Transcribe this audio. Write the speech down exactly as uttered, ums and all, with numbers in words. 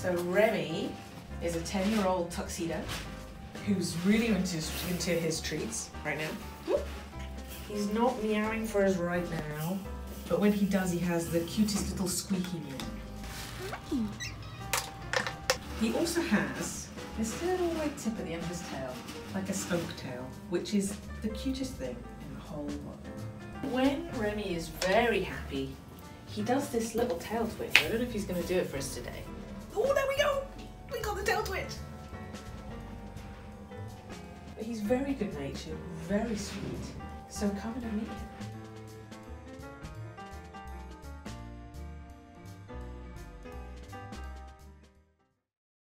So Remmy is a ten-year-old tuxedo who's really into, into his treats right now. He's not meowing for us right now, but when he does, he has the cutest little squeaky meow. He also has this little white tip at the end of his tail, like a spoke tail, which is the cutest thing in the whole world. When Remmy is very happy, he does this little tail twitch. I don't know if he's going to do it for us today. Oh, there we go! We got the tail twitch! He's very good-natured, very sweet, so come and meet him.